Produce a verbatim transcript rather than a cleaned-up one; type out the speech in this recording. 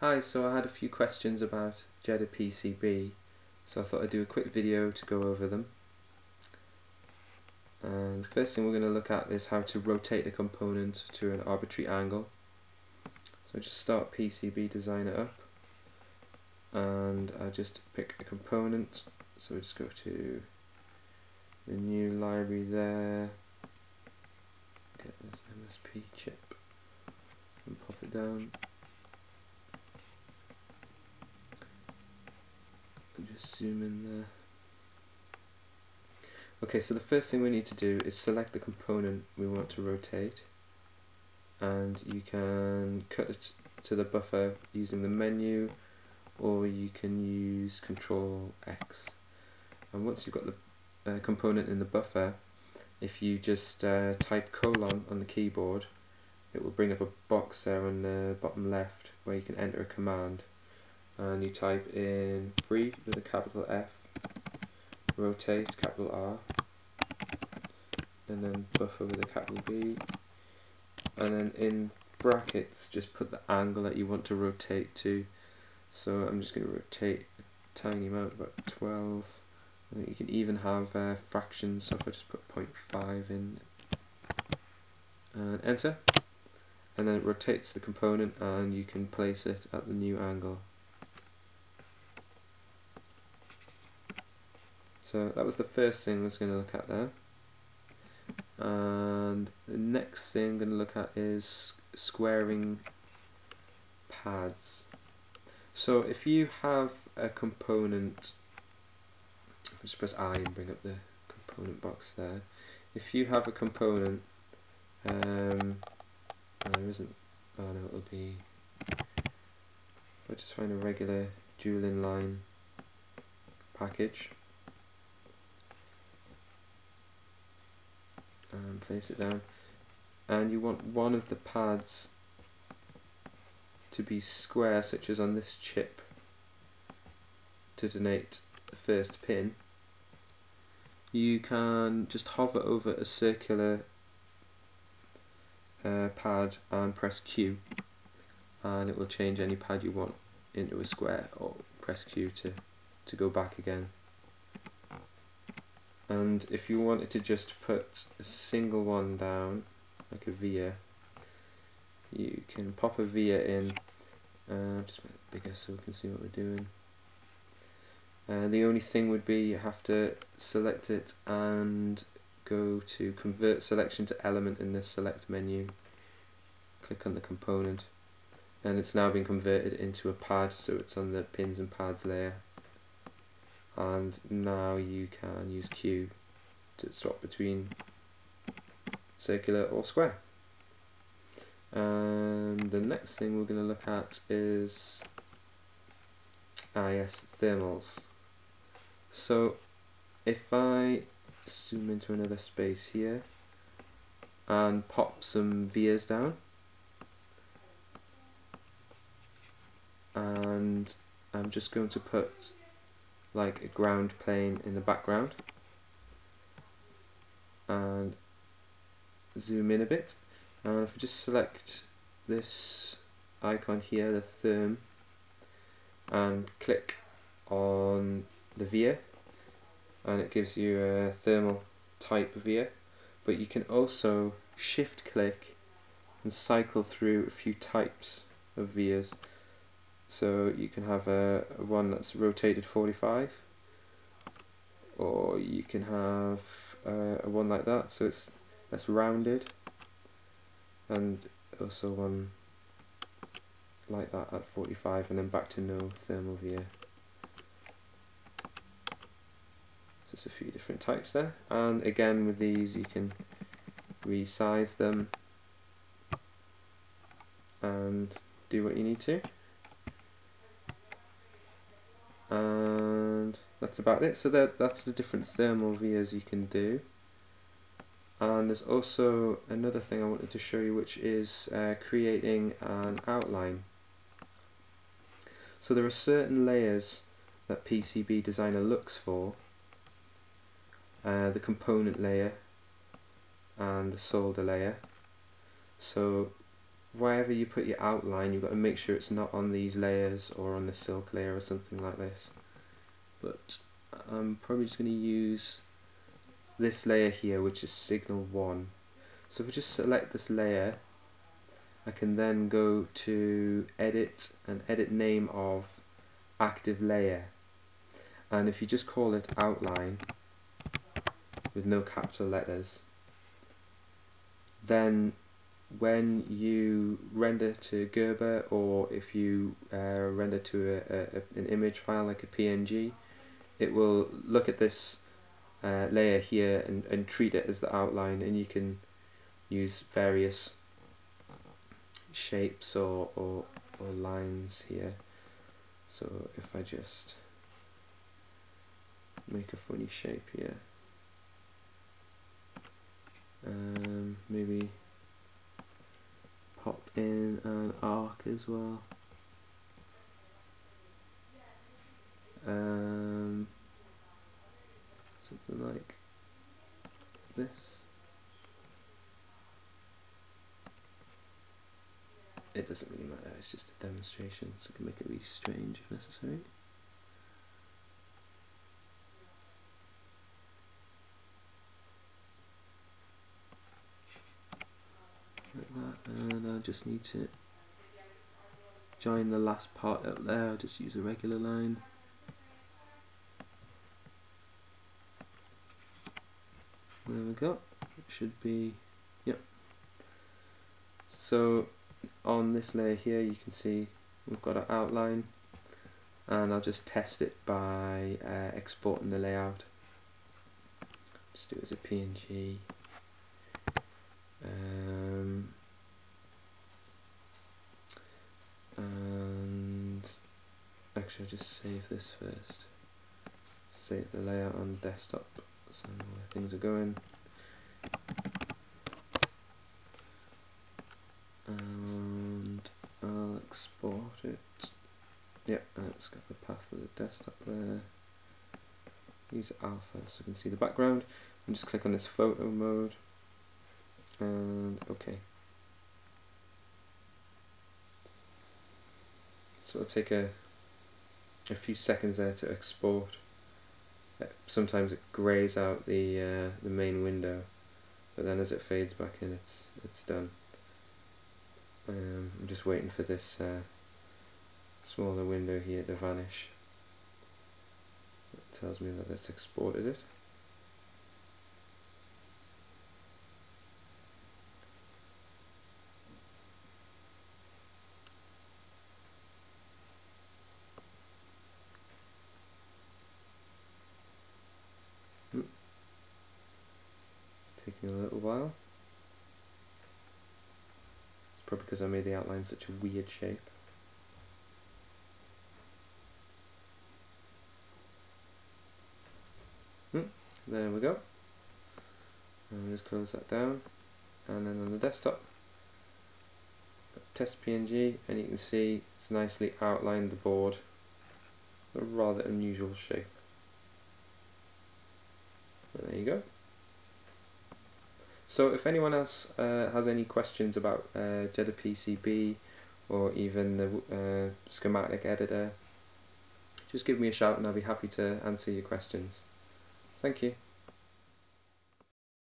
Hi, so I had a few questions about GEDA P C B, so I thought I'd do a quick video to go over them. And the first thing we're going to look at is how to rotate a component to an arbitrary angle. So just start P C B Designer up, and I just pick a component, so we just go to the new library there, get this M S P chip and pop it down. Just zoom in there. Okay, so the first thing we need to do is select the component we want to rotate, and you can cut it to the buffer using the menu, or you can use Control X. And once you've got the uh, component in the buffer, if you just uh, type colon on the keyboard, it will bring up a box there on the bottom left where you can enter a command. And you type in free with a capital F, rotate capital R, and then buffer with a capital B, and then in brackets just put the angle that you want to rotate to. So I'm just going to rotate a tiny amount, about twelve. And you can even have uh, fractions, so if I just put zero point five in and enter, and then it rotates the component and you can place it at the new angle. So that was the first thing I was going to look at there. And the next thing I'm going to look at is squaring pads. So if you have a component, if I just press I and bring up the component box there. If you have a component, um, oh, there isn't, oh no, it'll be, if I just find a regular dual in line package, and place it down, and you want one of the pads to be square, such as on this chip to denote the first pin. You can just hover over a circular uh, pad and press Q, and it will change any pad you want into a square, or press Q to, to go back again. And if you wanted to just put a single one down, like a via, you can pop a via in. Uh, just make it bigger so we can see what we're doing. Uh, the only thing would be you have to select it and go to Convert Selection to Element in the Select menu. Click on the component, and it's now been converted into a pad, so it's on the Pins and Pads layer. And now you can use Q to swap between circular or square. And the next thing we're going to look at is ah yes, thermals. So if I zoom into another space here and pop some vias down, and I'm just going to put like a ground plane in the background, and zoom in a bit, and if we just select this icon here, the therm, and click on the via, and it gives you a thermal type via, but you can also shift click and cycle through a few types of vias. So you can have a, a one that's rotated forty-five, or you can have uh, a one like that, so it's that's rounded, and also one like that at forty-five, and then back to no thermal via. So it's a few different types there, and again with these you can resize them and do what you need to. And that's about it. So that that's the different thermal vias you can do. And there's also another thing I wanted to show you, which is uh, creating an outline. So there are certain layers that P C B Designer looks for, uh, the component layer and the solder layer. So wherever you put your outline, you've got to make sure it's not on these layers or on the silk layer or something like this. But I'm probably just going to use this layer here, which is signal one. So if we just select this layer, I can then go to edit and edit name of active layer, and if you just call it outline with no capital letters, then when you render to Gerber, or if you uh, render to a, a, an image file like a P N G, it will look at this uh, layer here and, and treat it as the outline, and you can use various shapes or, or, or lines here. So if I just make a funny shape here, um, maybe pop in an arc as well, um, something like this. It doesn't really matter, it's just a demonstration, so I can make it really strange if necessary. Like that, and I just need to join the last part up there. I'll just use a regular line. There we go, it should be, yep. So on this layer here you can see we've got our outline, and I'll just test it by uh, exporting the layout. Just do it as a P N G. Um, and actually I'll just save this first. Save the layout on desktop so I know where things are going. And I'll export it. Yep, let's get the path of the desktop there. Use alpha so you can see the background. And just click on this photo mode. And okay. So it'll take a a few seconds there to export. Sometimes it grays out the uh, the main window, but then as it fades back in, it's it's done. Um, I'm just waiting for this uh, smaller window here to vanish. It tells me that it's exported it. Mm. It's taking a little while. Probably because I made the outline such a weird shape. Mm, there we go. And just close that down, and then on the desktop, test P N G, and you can see it's nicely outlined the board. A rather unusual shape. But there you go. So if anyone else uh, has any questions about uh, GEDA P C B or even the uh, schematic editor, just give me a shout and I'll be happy to answer your questions. Thank you.